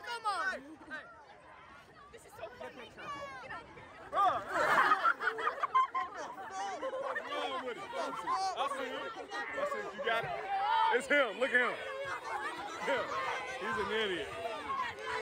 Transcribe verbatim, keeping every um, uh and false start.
Tyler, come on! Hey. This is so funny. Get out of here. What's wrong with it? I see it. I see it. You got it. It's him. Look at him. Him. He's an idiot.